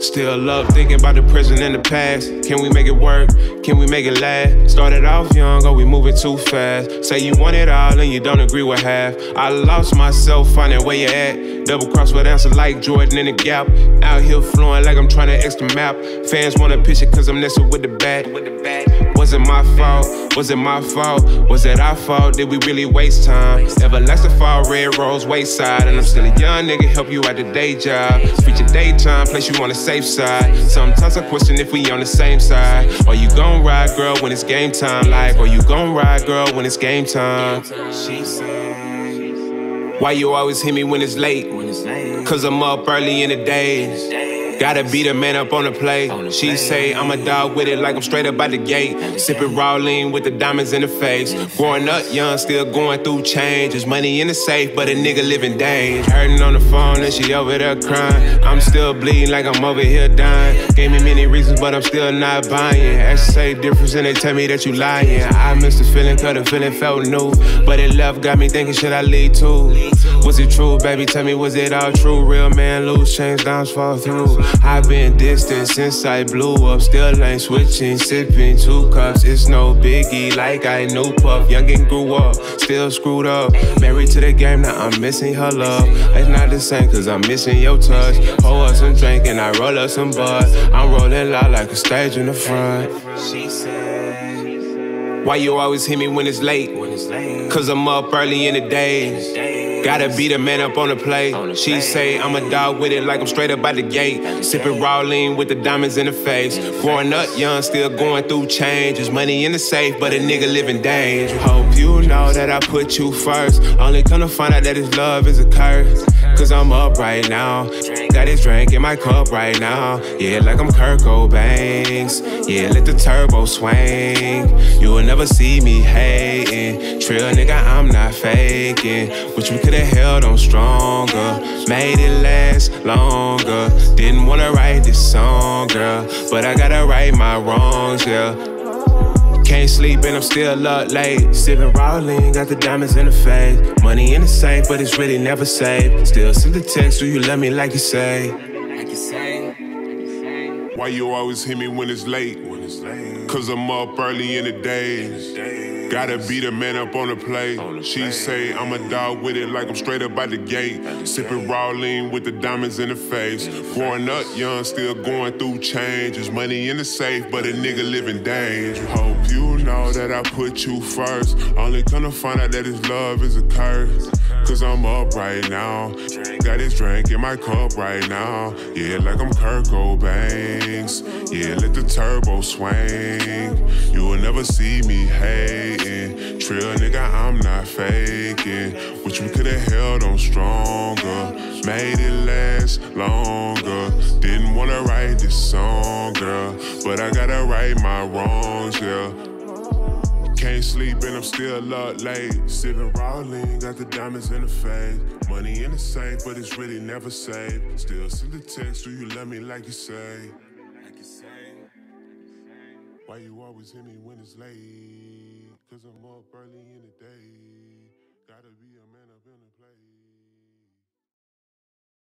Still love thinking about the present and the past. Can we make it work? Can we make it last? Started off young, or we moving too fast? Say you want it all and you don't agree with half. I lost myself, finding where you at. Double cross with answer like Jordan in the Gap. Out here flowing like I'm trying to extra map. Fans want a picture cause I'm nestled with the bat. Was it my fault? Was it my fault? Was it our fault? Did we really waste time? Everlasting fall, red rose, wayside. And I'm still a young nigga, help you at the day job. Speech of daytime, place you on the safe side. Sometimes I question if we on the same side. Are you gon' ride, girl, when it's game time? Like, are you gon' ride, girl, when it's game time? She said, why you always hit me when it's late? Cause I'm up early in the day. Gotta be the man up on the play. She say I'm a dog with it like I'm straight up by the gate. Sipping raw lean with the diamonds in the face. Growing up young, still going through changes. Money in the safe, but a nigga living days. Hurting on the phone and she over there crying. I'm still bleeding like I'm over here dying. Gave me many reasons, but I'm still not buying. Say difference and they tell me that you lying. I miss the feeling cause the feeling felt new. But it left got me thinking, should I leave too? Was it true, baby? Tell me, was it all true? Real man lose, change dimes fall through. I've been distant since I blew up. Still ain't switching, sipping 2 cups. It's no biggie like I knew Puff. Youngin' grew up, still screwed up. Married to the game, now I'm missing her love. It's not the same cause I'm missing your touch. Pour up some drink and I roll up some buzz. I'm rolling loud like a stage in the front. She said, why you always hit me when it's late? Cause I'm up early in the day. Gotta be the man up on the play. She say I'm a dog with it like I'm straight up by the gate. Sipping raw lean with the diamonds in the face. Growing up young, still going through changes. Money in the safe, but a nigga living danger. Hope you know that I put you first. Only come to find out that this love is a curse. Cause I'm up right now. Got this drink in my cup right now. Yeah, like I'm Kirko Bangz. Yeah, let the turbo swing. You will never see me hating. Trill nigga, I'm not faking. Wish we could've held on stronger. Made it last longer. Didn't wanna write this song, girl, but I gotta right my wrongs, yeah. Can't sleep and I'm still up late. Sipping raw lean, got the diamonds in the face. Money in the safe, but it's really never safe. Still send the text, do you love me like you say? Why you always hit me when it's late? Cause I'm up early in the day. Gotta be the man up on the play. She say I'm a dog with it like I'm straight up by the gate. Sipping raw lean with the diamonds in the face. Growing up young, still going through changes. Money in the safe, but a nigga living danger. Hope you know that I put you first. Only come to find out that this love is a curse. Cause I'm up right now. Got this drink in my cup right now. Yeah, like I'm Kirko Bangz. Yeah, let the turbo swing. You will never see me hating. Trill nigga, I'm not faking. Wish we could've held on stronger. Made it last longer. Didn't wanna write this song, girl, but I gotta right my wrongs, yeah. Can't sleep and I'm still up late. Sipping raw lean, got the diamonds in the face. Money in the safe, but it's really never safe. Still send the text, do you love me like you say? Why you always hit me when it's late? Cause I'm up early in the day. Gotta be a